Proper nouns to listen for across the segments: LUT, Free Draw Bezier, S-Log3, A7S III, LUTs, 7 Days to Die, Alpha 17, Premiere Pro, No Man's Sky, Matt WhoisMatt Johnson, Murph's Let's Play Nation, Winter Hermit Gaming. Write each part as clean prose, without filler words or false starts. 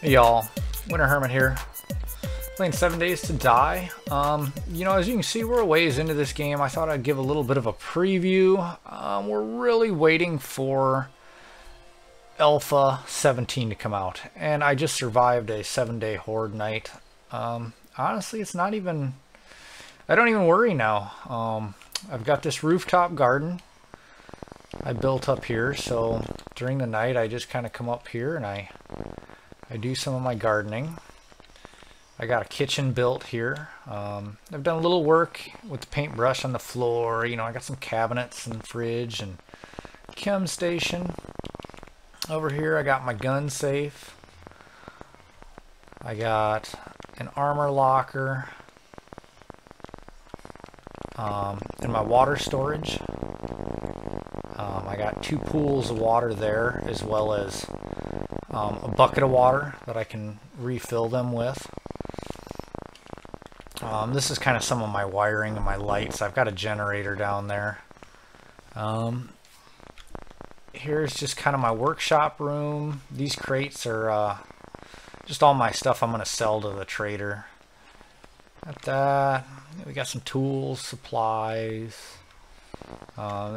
Hey y'all, Winter Hermit here, playing 7 Days to Die. You know, as you can see, we're a ways into this game. I thought I'd give a little bit of a preview. We're really waiting for Alpha 17 to come out, and I just survived a 7-day horde night. Honestly, it's not even... I don't even worry now. I've got this rooftop garden I built up here, so during the night I just kind of come up here and I do some of my gardening. I got a kitchen built here. I've done a little work with the paintbrush on the floor. You know, I got some cabinets and fridge and chem station. Over here I got my gun safe. I got an armor locker and my water storage. I got two pools of water there, as well as a bucket of water that I can refill them with. This is kind of some of my wiring and my lights. I've got a generator down there. Here's just kind of my workshop room. These crates are just all my stuff I'm going to sell to the trader. Got that. We got some tools, supplies.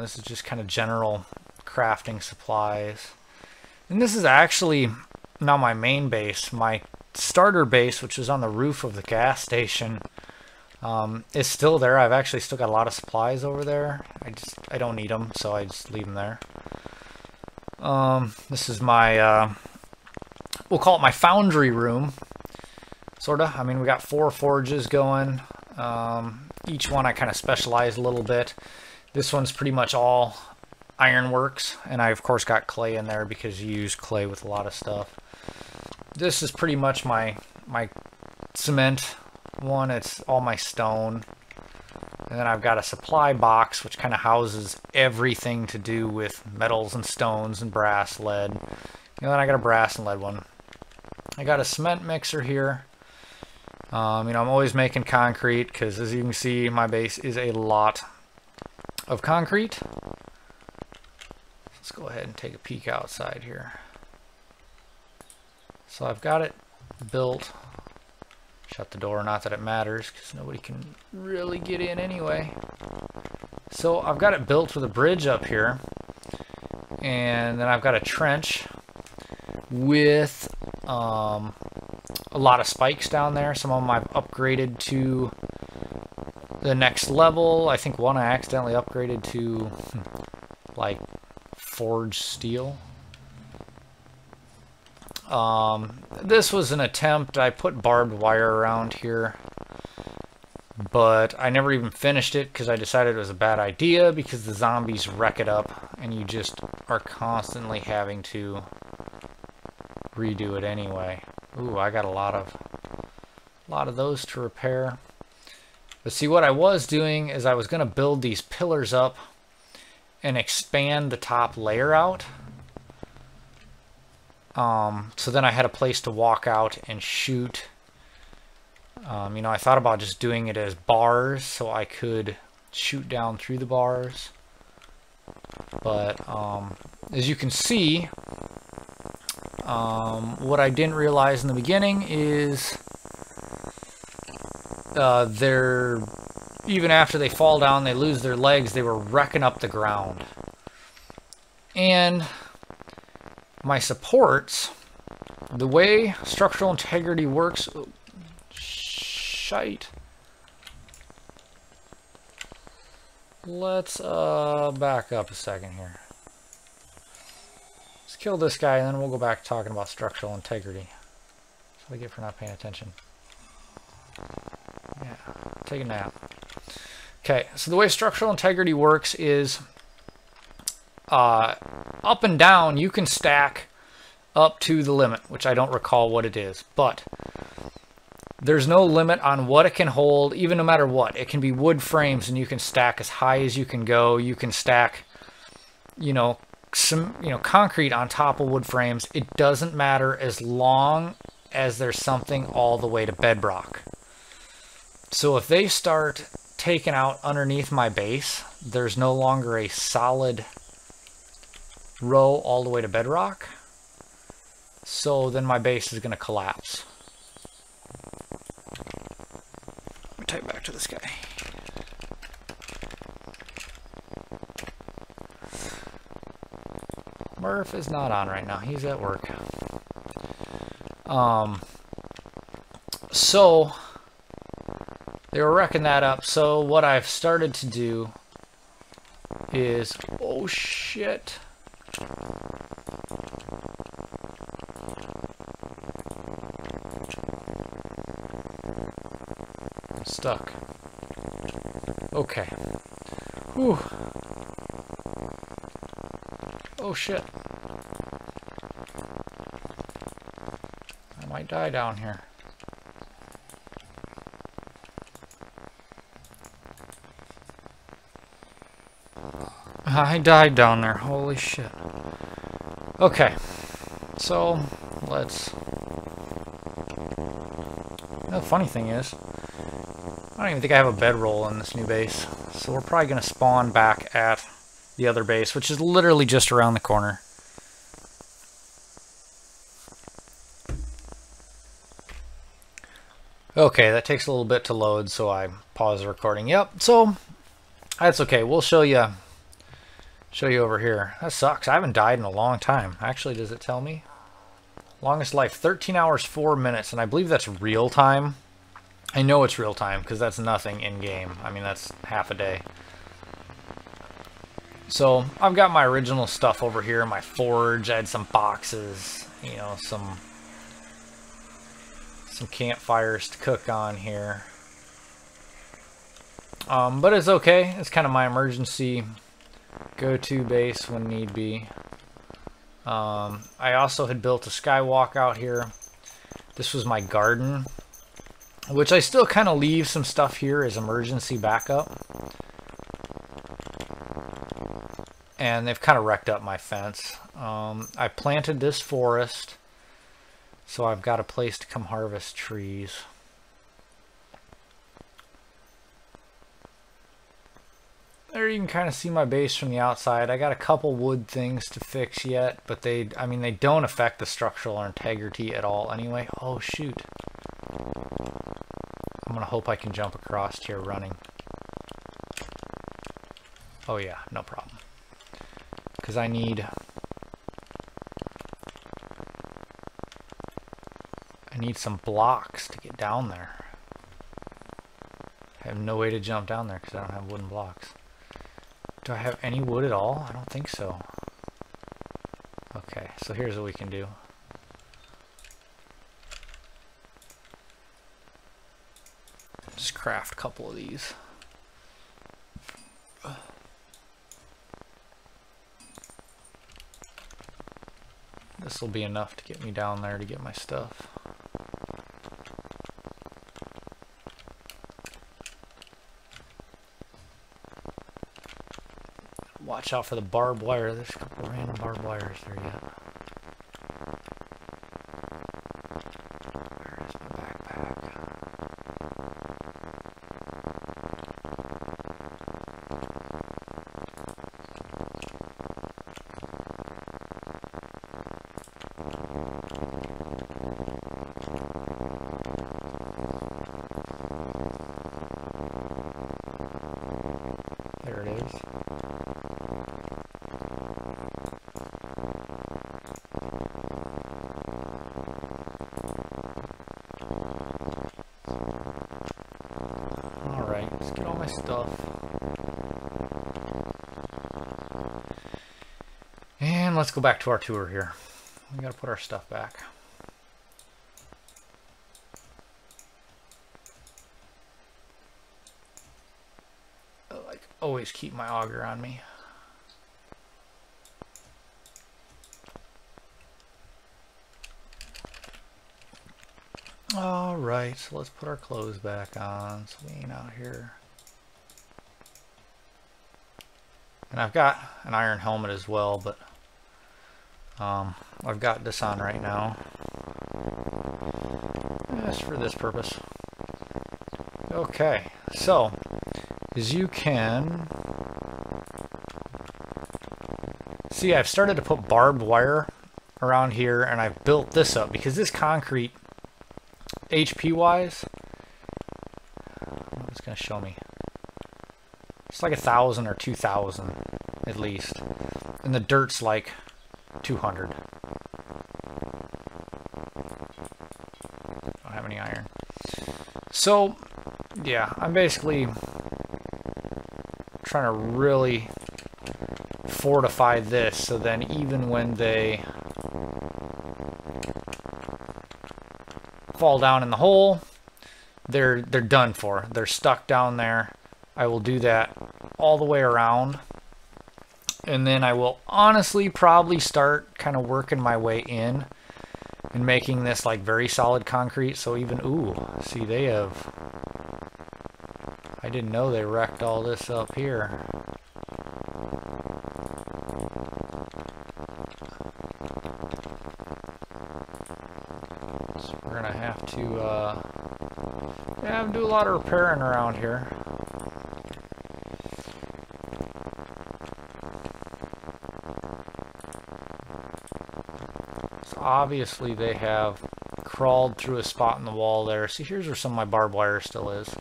This is just kind of general crafting supplies. And this is actually not my main base. My starter base, which is on the roof of the gas station, is still there. I've actually still got a lot of supplies over there. I don't need them, so I just leave them there. This is my, we'll call it my foundry room, sort of. I mean, we got 4 forges going. Each one I kind of specialize a little bit. This one's pretty much all ironworks, and I of course got clay in there because you use clay with a lot of stuff. This is pretty much my cement one. It's all my stone, and then I've got a supply box which kind of houses everything to do with metals and stones and brass, lead. And then I got a brass and lead one. I got a cement mixer here. You know, I'm always making concrete because, as you can see, my base is a lot of concrete. Let's go ahead and take a peek outside here. So I've got it built. Shut the door, not that it matters, because nobody can really get in anyway. So I've got it built with a bridge up here. And then I've got a trench with a lot of spikes down there. Some of them I've upgraded to the next level. I think one I accidentally upgraded to, like, forged steel. This was an attempt. I put barbed wire around here, but I never even finished it because I decided it was a bad idea because the zombies wreck it up and you just are constantly having to redo it anyway. Ooh, I got a lot of those to repair. But see, what I was doing is I was going to build these pillars up and expand the top layer out. So then I had a place to walk out and shoot. You know, I thought about just doing it as bars so I could shoot down through the bars. But as you can see, what I didn't realize in the beginning is they're... Even after they fall down, they lose their legs, they were wrecking up the ground. And my supports, the way structural integrity works... Oh, shite. Let's back up a second here. Let's kill this guy, and then we'll go back to talking about structural integrity. That's what I get for not paying attention. Yeah, take a nap. Okay, so the way structural integrity works is up and down you can stack up to the limit, which I don't recall what it is, but there's no limit on what it can hold, even no matter what. It can be wood frames and you can stack as high as you can go. You can stack, you know, some, you know, concrete on top of wood frames. It doesn't matter as long as there's something all the way to bedrock. So if they start taken out underneath my base, there's no longer a solid row all the way to bedrock. So then my base is going to collapse. Let me type back to this guy. Murph is not on right now. He's at work. So they were wrecking that up. So what I've started to do is, oh shit. I'm stuck. Okay. Whew. Oh shit. I might die down here. I died down there. Holy shit. Okay. So, let's... The funny thing is, I don't even think I have a bedroll in this new base. So we're probably going to spawn back at the other base, which is literally just around the corner. Okay, that takes a little bit to load, so I pause the recording. Yep, so that's okay. We'll show you over here. That sucks. I haven't died in a long time. Actually, does it tell me? Longest life, 13 hours, 4 minutes, and I believe that's real time. I know it's real time because that's nothing in game. I mean, that's half a day. So I've got my original stuff over here, my forge. I had some boxes, you know, some campfires to cook on here. But it's okay. It's kind of my emergency go-to base when need be. I also had built a skywalk out here. This was my garden, which I still kind of leave some stuff here as emergency backup. And they've kind of wrecked up my fence. I planted this forest, so I've got a place to come harvest trees. There you can kind of see my base from the outside. I got a couple wood things to fix yet, but they don't affect the structural integrity at all anyway. Oh shoot. I'm gonna hope I can jump across here running. Oh yeah, no problem. Because I need... some blocks to get down there. I have no way to jump down there because I don't have wooden blocks. Do I have any wood at all? I don't think so. Okay, so here's what we can do. Just craft a couple of these. This will be enough to get me down there to get my stuff. Watch out for the barbed wire. There's a couple random barbed wires there yet. Where is my backpack? There it is. Stuff. And let's go back to our tour here. We gotta put our stuff back. I like always keep my auger on me. All right, so let's put our clothes back on so we ain't out here. And I've got an iron helmet as well, but I've got this on right now, just for this purpose. Okay, so as you can see, I've started to put barbed wire around here, and I've built this up because this concrete, HP wise, it's gonna show me. It's like 1,000 or 2,000 at least, and the dirt's like 200. Don't have any iron. So yeah, I'm basically trying to really fortify this, so then even when they fall down in the hole, they're done for. They're stuck down there. I will do that all the way around, and then I will honestly probably start kind of working my way in and making this like very solid concrete. So even, ooh, see, they have, I didn't know they wrecked all this up here. So we're gonna have to do a lot of repairing around here. So obviously they have crawled through a spot in the wall there. See, here's where some of my barbed wire still is.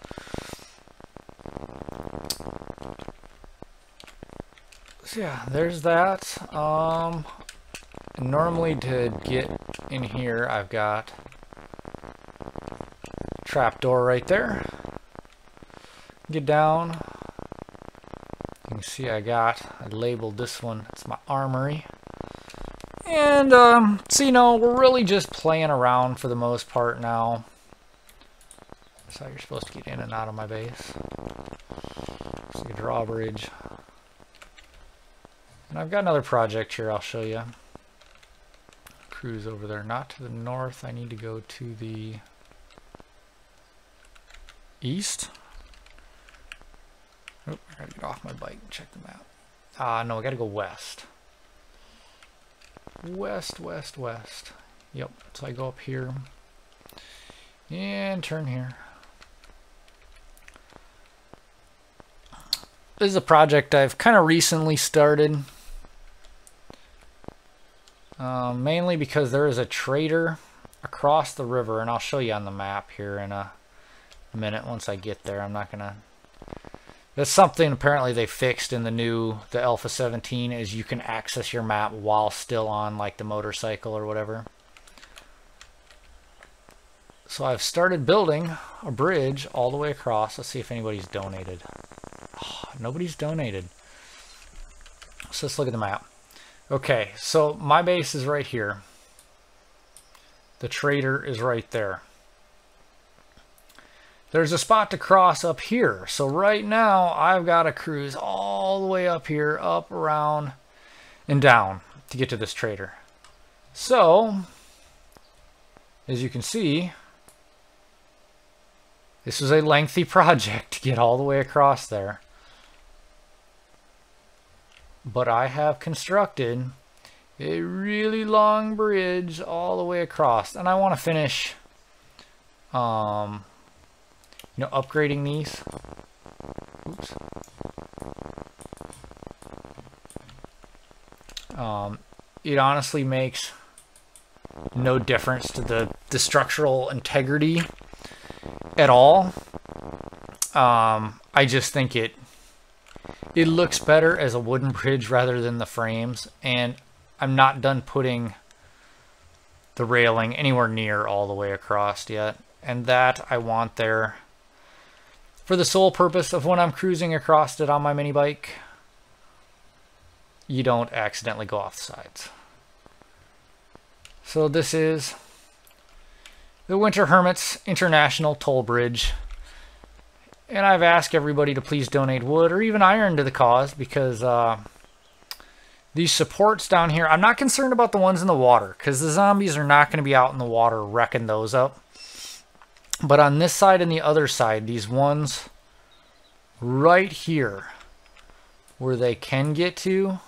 So yeah, there's that. Normally to get in here, I've got trapdoor right there. Get down. You can see I labeled this one. It's my armory. And so, you know, we're really just playing around for the most part now. That's how you're supposed to get in and out of my base. It's like a drawbridge. And I've got another project here I'll show you. Cruise over there, not to the north. I need to go to the east. Oop, I gotta get off my bike and check the map. No, I gotta go west. West, west, west. Yep, so I go up here and turn here. This is a project I've kind of recently started. Mainly because there is a trader across the river, and I'll show you on the map here in a minute once I get there. I'm not gonna, that's something apparently they fixed in the new, the Alpha 17, is you can access your map while still on like the motorcycle or whatever. So I've started building a bridge all the way across. Let's see if anybody's donated. Oh, nobody's donated. So let's look at the map. Okay, so my base is right here. The trader is right there. There's a spot to cross up here. So right now I've got to cruise all the way up here, up, around, and down to get to this trader. So, as you can see, this was a lengthy project to get all the way across there. But I have constructed a really long bridge all the way across, and I want to finish you know, upgrading these. Oops. It honestly makes no difference to the structural integrity at all. I just think it looks better as a wooden bridge rather than the frames, and I'm not done putting the railing anywhere near all the way across yet, and that I want there for the sole purpose of when I'm cruising across it on my mini bike, you don't accidentally go off the sides. So this is the Winter Hermit's International Toll Bridge. And I've asked everybody to please donate wood or even iron to the cause, because these supports down here, I'm not concerned about the ones in the water because the zombies are not going to be out in the water wrecking those up. But on this side and the other side, these ones right here where they can get to,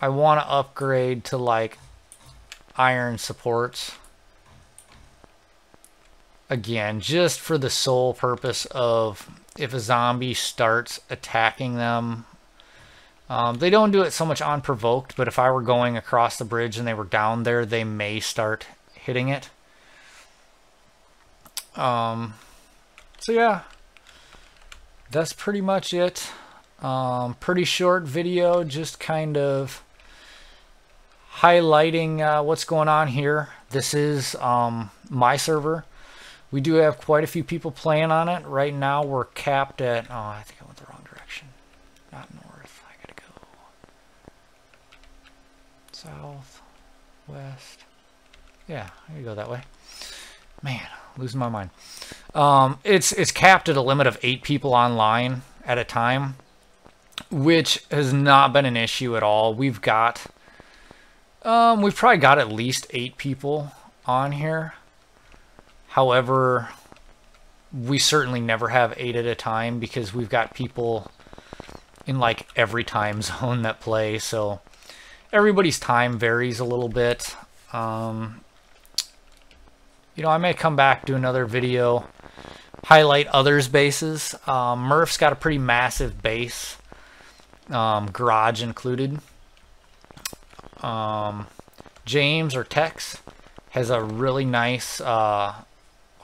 I want to upgrade to like iron supports. Again, just for the sole purpose of if a zombie starts attacking them They don't do it so much unprovoked, but if I were going across the bridge and they were down there, they may start hitting it. So yeah, that's pretty much it. Pretty short video, just kind of highlighting what's going on here. This is my server. We do have quite a few people playing on it. Right now we're capped at, oh, I think I went the wrong direction. Not north, I gotta go south, west. Yeah, I gotta go that way. Man, losing my mind. It's capped at a limit of 8 people online at a time, which has not been an issue at all. We've got, we've probably got at least 8 people on here. However, we certainly never have 8 at a time because we've got people in like every time zone that play. So everybody's time varies a little bit. You know, I may come back, do another video, highlight others' bases. Murph's got a pretty massive base, garage included. James or Tex has a really nice...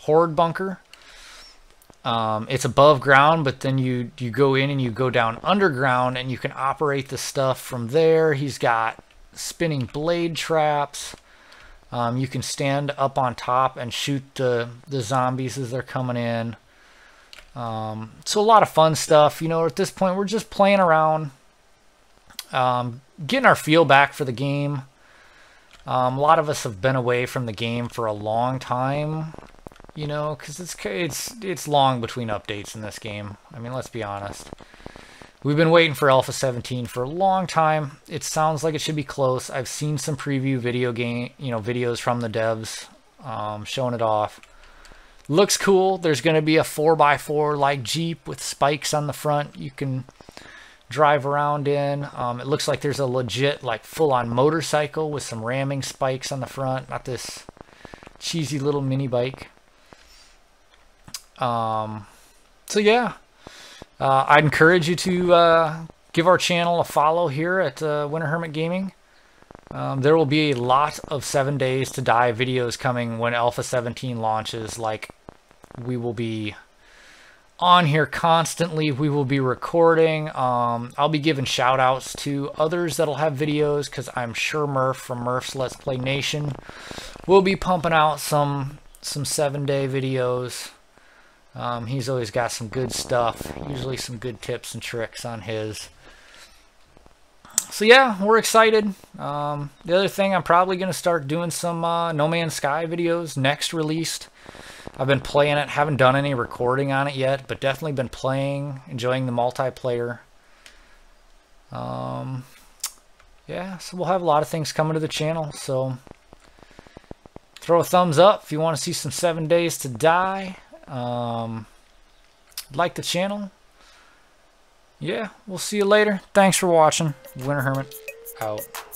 horde bunker. It's above ground, but then you go in and you go down underground and you can operate the stuff from there. He's got spinning blade traps. You can stand up on top and shoot the zombies as they're coming in. So a lot of fun stuff. You know, at this point we're just playing around, getting our feel back for the game. A lot of us have been away from the game for a long time. You know, because it's long between updates in this game. I mean, let's be honest. We've been waiting for Alpha 17 for a long time. It sounds like it should be close. I've seen some preview videos from the devs showing it off. Looks cool. There's going to be a 4x4 like Jeep with spikes on the front. You can drive around in. It looks like there's a legit like full-on motorcycle with some ramming spikes on the front, not this cheesy little mini bike. So yeah, I'd encourage you to give our channel a follow here at Winter Hermit Gaming. There will be a lot of 7 Days to Die videos coming when Alpha 17 launches. Like, we will be on here constantly. We will be recording. I'll be giving shout outs to others that'll have videos, because I'm sure Murph from Murph's Let's Play Nation will be pumping out some 7-day videos. He's always got some good stuff, usually some good tips and tricks on his. So yeah, we're excited. The other thing, I'm probably going to start doing some No Man's Sky videos next released. I've been playing it, haven't done any recording on it yet, but definitely been playing, enjoying the multiplayer. Yeah, so we'll have a lot of things coming to the channel, so throw a thumbs up if you want to see some 7 Days to Die. Like the channel. Yeah, we'll see you later. Thanks for watching. Winter Hermit out.